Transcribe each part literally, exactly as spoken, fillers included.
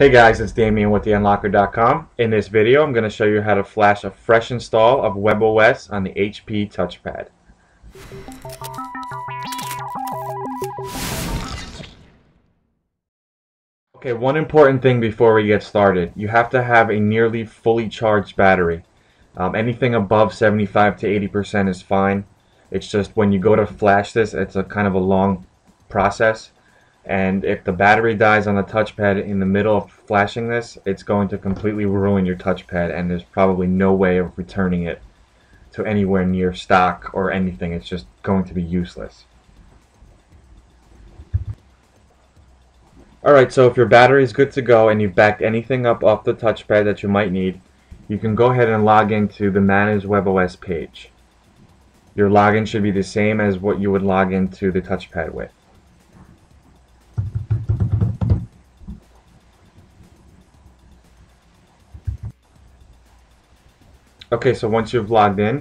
Hey guys, it's Damian with the unlocker dot com. In this video, I'm going to show you how to flash a fresh install of WebOS on the H P touchpad. Okay, one important thing before we get started. You have to have a nearly fully charged battery. Um, anything above seventy-five to eighty percent is fine. It's just when you go to flash this, it's a kind of a long process. And if the battery dies on the touchpad in the middle of flashing this, it's going to completely ruin your touchpad, and there's probably no way of returning it to anywhere near stock or anything. It's just going to be useless. Alright, so if your battery is good to go and you've backed anything up off the touchpad that you might need, you can go ahead and log into the Manage WebOS page. Your login should be the same as what you would log into the touchpad with. Okay, so once you've logged in,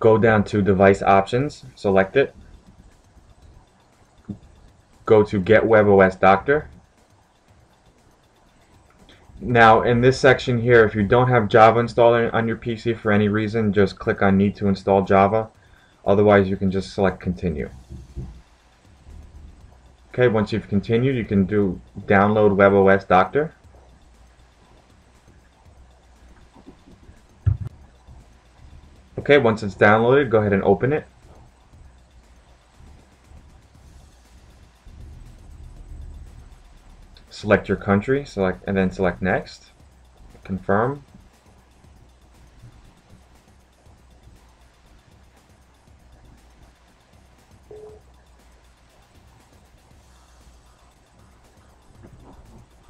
go down to Device Options, select it, go to Get WebOS Doctor. Now in this section here, if you don't have Java installed on your P C for any reason, just click on Need to Install Java. Otherwise you can just select Continue. Okay, once you've continued, you can do Download WebOS Doctor. Okay, once it's downloaded, go ahead and open it. Select your country, select, and then select Next. Confirm.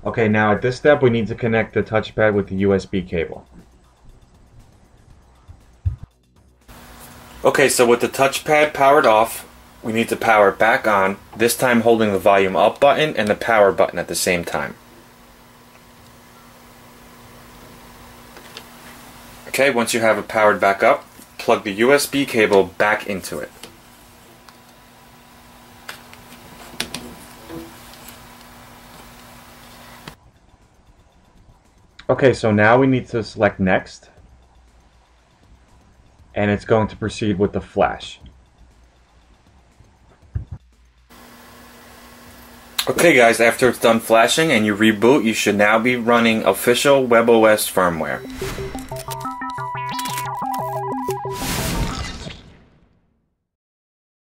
Okay, now at this step, we need to connect the touchpad with the U S B cable. Okay, so with the touchpad powered off, we need to power it back on, this time holding the volume up button and the power button at the same time. Okay, once you have it powered back up, plug the U S B cable back into it. Okay, so now we need to select Next. And it's going to proceed with the flash. Okay guys, after it's done flashing and you reboot, you should now be running official WebOS firmware.